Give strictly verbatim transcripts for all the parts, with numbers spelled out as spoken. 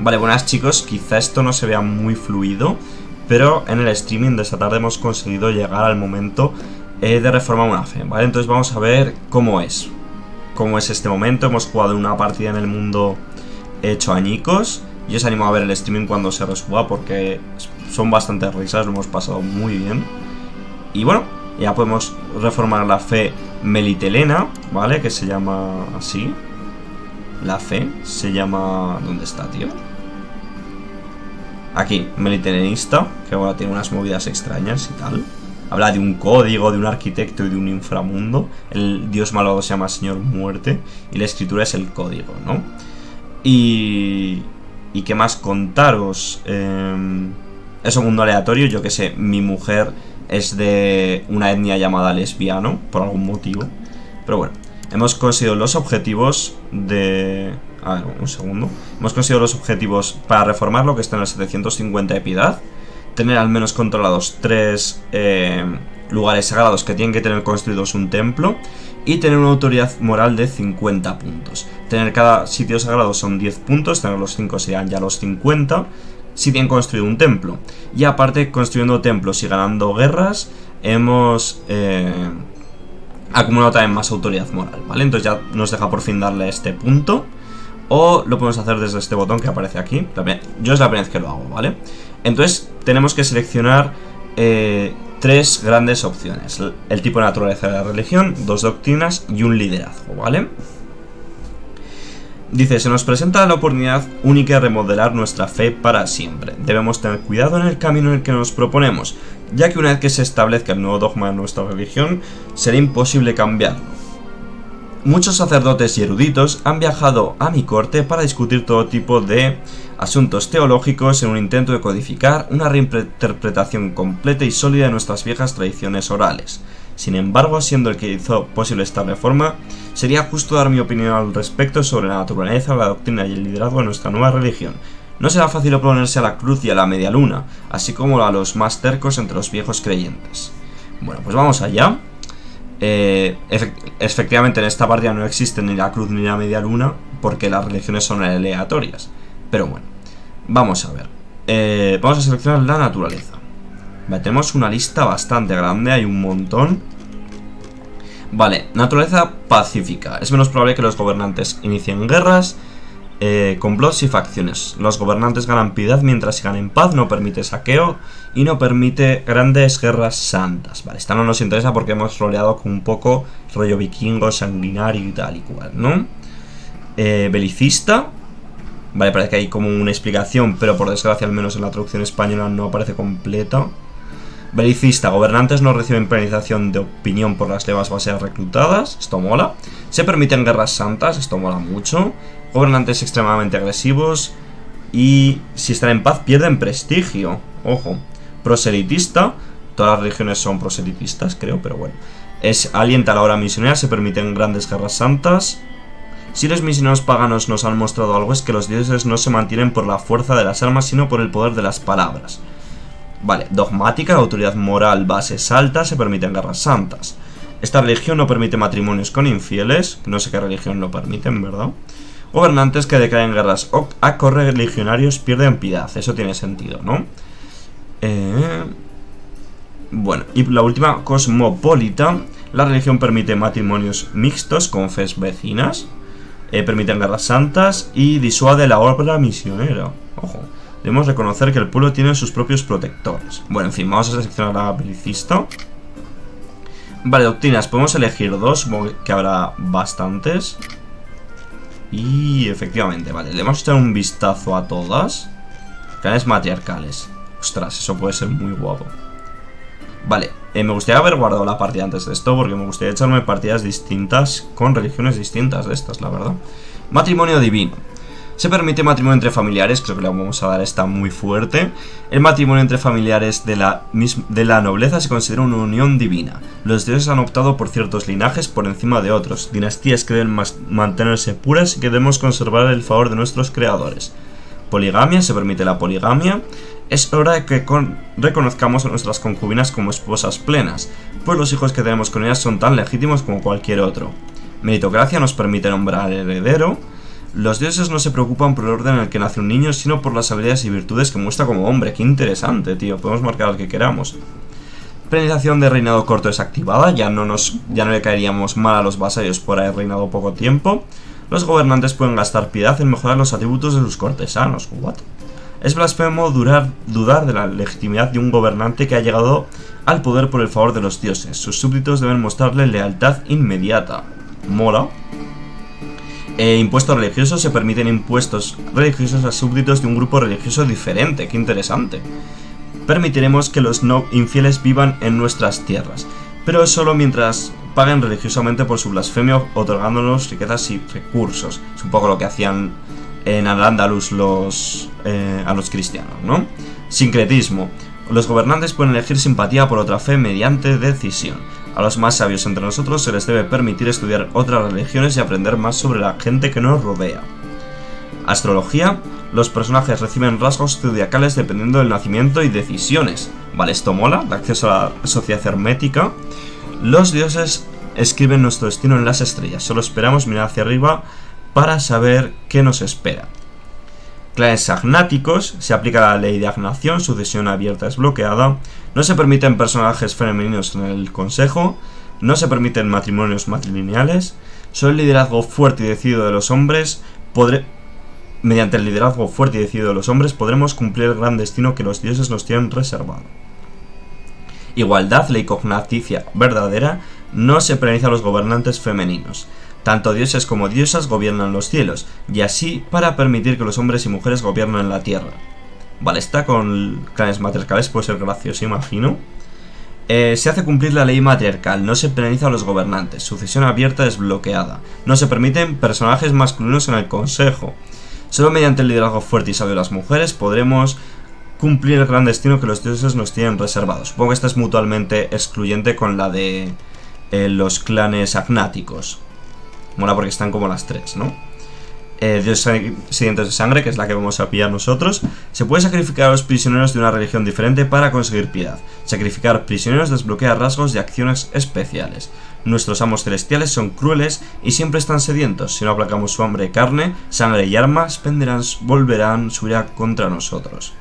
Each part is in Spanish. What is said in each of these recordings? Vale, buenas chicos, quizá esto no se vea muy fluido, pero en el streaming de esta tarde hemos conseguido llegar al momento eh, de reformar una fe, ¿vale? Entonces vamos a ver cómo es, cómo es este momento. Hemos jugado una partida en el mundo hecho añicos. Yo os animo a ver el streaming cuando se resuba porque son bastantes risas, lo hemos pasado muy bien. Y bueno, ya podemos reformar la fe meliterena, ¿vale? Que se llama así. La fe se llama... ¿Dónde está, tío? Aquí, Meliterenista, que ahora tiene unas movidas extrañas y tal. Habla de un código, de un arquitecto y de un inframundo. El dios malvado se llama Señor Muerte y la escritura es el código, ¿no? Y... ¿Y qué más contaros? Eh... Es un mundo aleatorio, yo que sé, mi mujer es de una etnia llamada lesbiano, por algún motivo. Pero bueno, hemos conseguido los objetivos de... A ver, un segundo. Hemos conseguido los objetivos para reformar lo que está en el setecientos cincuenta de piedad. Tener al menos controlados tres eh, lugares sagrados que tienen que tener construidos un templo. Y tener una autoridad moral de cincuenta puntos. Tener cada sitio sagrado son diez puntos, tener los cinco serían ya los cincuenta. Si tienen construido un templo. Y aparte, construyendo templos y ganando guerras, hemos... Eh, acumulado también más autoridad moral, ¿vale? Entonces ya nos deja por fin darle este punto. O lo podemos hacer desde este botón que aparece aquí. Yo es la primera vez que lo hago, ¿vale? Entonces tenemos que seleccionar eh, tres grandes opciones. El tipo de naturaleza de la religión, dos doctrinas y un liderazgo, ¿vale? Dice, se nos presenta la oportunidad única de remodelar nuestra fe para siempre. Debemos tener cuidado en el camino en el que nos proponemos, ya que una vez que se establezca el nuevo dogma de nuestra religión, será imposible cambiarlo. Muchos sacerdotes y eruditos han viajado a mi corte para discutir todo tipo de asuntos teológicos en un intento de codificar una reinterpretación completa y sólida de nuestras viejas tradiciones orales. Sin embargo, siendo el que hizo posible esta reforma, sería justo dar mi opinión al respecto sobre la naturaleza, la doctrina y el liderazgo de nuestra nueva religión. No será fácil oponerse a la cruz y a la media luna, así como a los más tercos entre los viejos creyentes. Bueno, pues vamos allá. Eh, efect- efectivamente en esta partida no existe ni la cruz ni la media luna, porque las religiones son aleatorias. Pero bueno, vamos a ver. Eh, vamos a seleccionar la naturaleza. Vale, tenemos una lista bastante grande, hay un montón. Vale, naturaleza pacífica. Es menos probable que los gobernantes inicien guerras, eh, complots y facciones. Los gobernantes ganan piedad mientras sigan en paz, no permite saqueo y no permite grandes guerras santas. Vale, esta no nos interesa porque hemos roleado con un poco rollo vikingo, sanguinario y tal y cual, ¿no? Eh, belicista. Vale, parece que hay como una explicación, pero por desgracia al menos en la traducción española no aparece completa. Belicista, gobernantes no reciben penalización de opinión por las levas baseas reclutadas, esto mola. Se permiten guerras santas, esto mola mucho. Gobernantes extremadamente agresivos y si están en paz pierden prestigio, ojo. Proselitista, todas las religiones son proselitistas creo, pero bueno. Es alienta a la obra misionera, se permiten grandes guerras santas. Si los misioneros paganos nos han mostrado algo es que los dioses no se mantienen por la fuerza de las armas, sino por el poder de las palabras. Vale, dogmática, la autoridad moral, bases altas, se permiten guerras santas. Esta religión no permite matrimonios con infieles, no sé qué religión lo permiten, ¿verdad? Gobernantes que declaren guerras a correligionarios pierden piedad, eso tiene sentido, ¿no? Eh... Bueno, y la última, cosmopolita, la religión permite matrimonios mixtos con fes vecinas. Eh, permiten guerras santas y disuade la obra misionera. Ojo, debemos reconocer que el pueblo tiene sus propios protectores. Bueno, en fin, vamos a seleccionar a belicista. Vale, doctrinas, podemos elegir dos, supongo que habrá bastantes. Y efectivamente, vale, le vamos a echar un vistazo a todas. Clanes matriarcales. Ostras, eso puede ser muy guapo. Vale, eh, me gustaría haber guardado la partida antes de esto porque me gustaría echarme partidas distintas con religiones distintas de estas, la verdad. Matrimonio divino. Se permite matrimonio entre familiares, creo que le vamos a dar esta muy fuerte. El matrimonio entre familiares de la, de la nobleza se considera una unión divina. Los dioses han optado por ciertos linajes por encima de otros. Dinastías que deben mantenerse puras y que debemos conservar el favor de nuestros creadores. Poligamia, se permite la poligamia. Es hora de que con reconozcamos a nuestras concubinas como esposas plenas, pues los hijos que tenemos con ellas son tan legítimos como cualquier otro. Meritocracia, nos permite nombrar heredero. Los dioses no se preocupan por el orden en el que nace un niño, sino por las habilidades y virtudes que muestra como hombre. Qué interesante, tío. Podemos marcar al que queramos. Penalización de reinado corto desactivada. Ya no, nos, ya no le caeríamos mal a los vasallos por haber reinado poco tiempo. Los gobernantes pueden gastar piedad en mejorar los atributos de sus cortesanos. What? Es blasfemo durar, dudar de la legitimidad de un gobernante que ha llegado al poder por el favor de los dioses. Sus súbditos deben mostrarle lealtad inmediata. Mola. Eh, impuestos religiosos. Se permiten impuestos religiosos a súbditos de un grupo religioso diferente. Qué interesante. Permitiremos que los no infieles vivan en nuestras tierras, pero solo mientras paguen religiosamente por su blasfemia, otorgándonos riquezas y recursos. Es un poco lo que hacían en Al-Ándalus los, eh, a los cristianos, ¿no? Sincretismo. Los gobernantes pueden elegir simpatía por otra fe mediante decisión. A los más sabios entre nosotros se les debe permitir estudiar otras religiones y aprender más sobre la gente que nos rodea. Astrología. Los personajes reciben rasgos zodiacales dependiendo del nacimiento y decisiones. Vale, esto mola. El acceso a la sociedad hermética. Los dioses escriben nuestro destino en las estrellas. Solo esperamos mirar hacia arriba para saber qué nos espera. Clanes agnáticos. Se aplica la ley de agnación. Sucesión abierta es bloqueada. No se permiten personajes femeninos en el consejo. No se permiten matrimonios matrilineales. Solo el liderazgo fuerte y decidido de los hombres podré... Mediante el liderazgo fuerte y decidido de los hombres podremos cumplir el gran destino que los dioses nos tienen reservado. Igualdad, ley cognaticia verdadera, no se penaliza a los gobernantes femeninos. Tanto dioses como diosas gobiernan los cielos, y así para permitir que los hombres y mujeres gobiernen la tierra. Vale, está con clanes matriarcales, puede ser gracioso, imagino. Eh, se hace cumplir la ley matriarcal, no se penaliza a los gobernantes, sucesión abierta es bloqueada. No se permiten personajes masculinos en el consejo. Solo mediante el liderazgo fuerte y sabio de las mujeres podremos cumplir el gran destino que los dioses nos tienen reservado. Supongo que esta es mutuamente excluyente con la de eh, los clanes agnáticos. Mola porque están como las tres, ¿no? Eh, dioses sedientos de sangre, que es la que vamos a pillar nosotros. Se puede sacrificar a los prisioneros de una religión diferente para conseguir piedad. Sacrificar prisioneros desbloquea rasgos y acciones especiales. Nuestros amos celestiales son crueles y siempre están sedientos. Si no aplacamos su hambre de carne, sangre y armas, penderán, volverán su ira contra nosotros.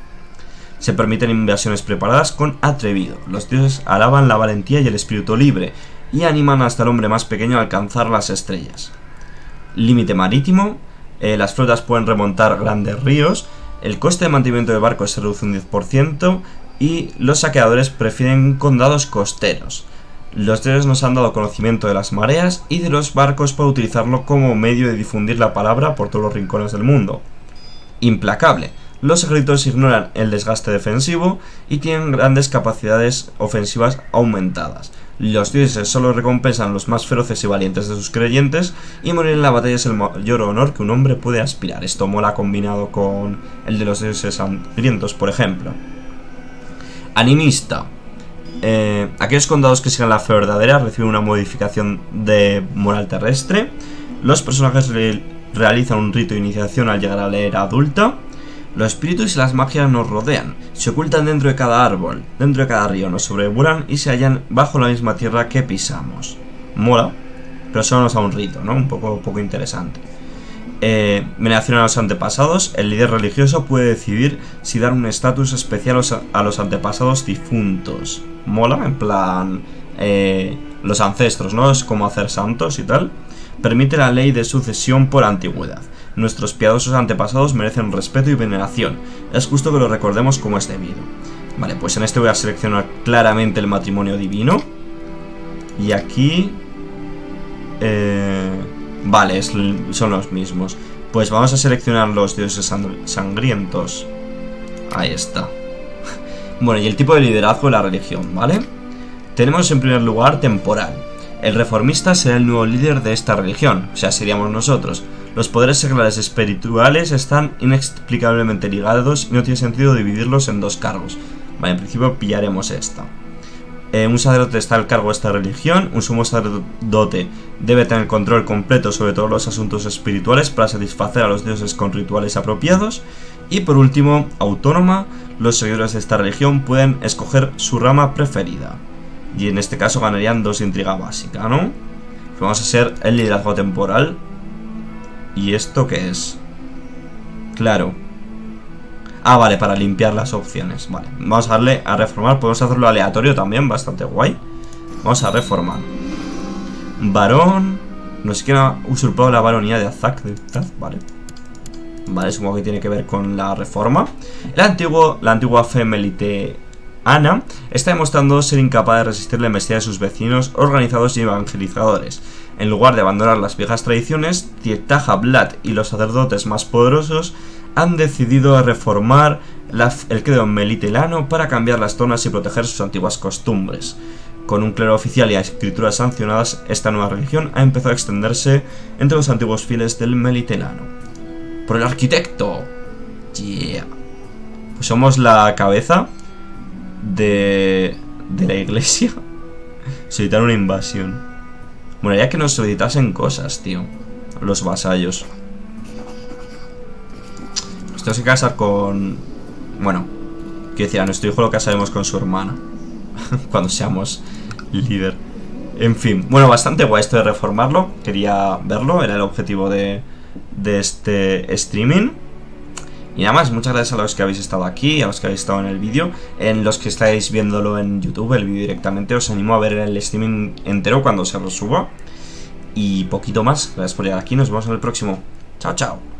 Se permiten invasiones preparadas con atrevido. Los dioses alaban la valentía y el espíritu libre, y animan hasta el hombre más pequeño a alcanzar las estrellas. Límite marítimo. Eh, las flotas pueden remontar grandes ríos. El coste de mantenimiento de barcos se reduce un diez por ciento. Y los saqueadores prefieren condados costeros. Los dioses nos han dado conocimiento de las mareas y de los barcos para utilizarlo como medio de difundir la palabra por todos los rincones del mundo. Implacable. Los ejércitos ignoran el desgaste defensivo y tienen grandes capacidades ofensivas aumentadas. Los dioses solo recompensan los más feroces y valientes de sus creyentes, y morir en la batalla es el mayor honor que un hombre puede aspirar. Esto mola combinado con el de los dioses sangrientos, por ejemplo. Animista. Eh, aquellos condados que sigan la fe verdadera reciben una modificación de moral terrestre. Los personajes re realizan un rito de iniciación al llegar a la era adulta. Los espíritus y las magias nos rodean, se ocultan dentro de cada árbol, dentro de cada río, nos sobrevuelan y se hallan bajo la misma tierra que pisamos. Mola, pero solo nos da un rito, ¿no? Un poco, poco interesante. Eh, veneración a los antepasados. El líder religioso puede decidir si dar un estatus especial a los antepasados difuntos. Mola, en plan eh, los ancestros, ¿no? Es como hacer santos y tal. Permite la ley de sucesión por antigüedad. Nuestros piadosos antepasados merecen respeto y veneración. Es justo que lo recordemos como es debido. Vale, pues en este voy a seleccionar claramente el matrimonio divino. Y aquí... Eh... Vale, es, son los mismos. Pues vamos a seleccionar los dioses sangrientos. Ahí está. Bueno, y el tipo de liderazgo de la religión, ¿vale? Tenemos en primer lugar temporal. El reformista será el nuevo líder de esta religión, o sea, seríamos nosotros. Los poderes seculares espirituales están inexplicablemente ligados y no tiene sentido dividirlos en dos cargos. Vale, en principio pillaremos esta. Eh, un sacerdote está al cargo de esta religión. Un sumo sacerdote debe tener control completo sobre todos los asuntos espirituales para satisfacer a los dioses con rituales apropiados. Y por último, autónoma, los seguidores de esta religión pueden escoger su rama preferida. Y en este caso ganarían dos de intriga básica, ¿no? Vamos a hacer el liderazgo temporal. ¿Y esto qué es? Claro. Ah, vale, para limpiar las opciones. Vale, vamos a darle a reformar. Podemos hacerlo aleatorio también, bastante guay. Vamos a reformar. Varón. No sé quién ha usurpado la baronía de Azak. Vale. Vale, supongo que tiene que ver con la reforma. El antiguo, la antigua fe meliteana está demostrando ser incapaz de resistir la embestida de sus vecinos organizados y evangelizadores. En lugar de abandonar las viejas tradiciones, Tietaja Blat y los sacerdotes más poderosos han decidido reformar la, el credo meliterano para cambiar las zonas y proteger sus antiguas costumbres. Con un clero oficial y a escrituras sancionadas, esta nueva religión ha empezado a extenderse entre los antiguos fieles del meliterano. ¡Por el arquitecto! ¡Yeah! Pues somos la cabeza de, de la iglesia. Solicitar una invasión. Bueno, ya que nos solicitasen cosas, tío. Los vasallos. Nos tenemos que casar con... Bueno, quiero decir, a nuestro hijo lo casaremos con su hermana. Cuando seamos líder. En fin. Bueno, bastante guay esto de reformarlo. Quería verlo. Era el objetivo de... de este streaming. Y nada más, muchas gracias a los que habéis estado aquí, a los que habéis estado en el vídeo. En los que estáis viéndolo en YouTube, el vídeo directamente, os animo a ver el streaming entero cuando se lo suba. Y poquito más, gracias por llegar aquí, nos vemos en el próximo. Chao, chao.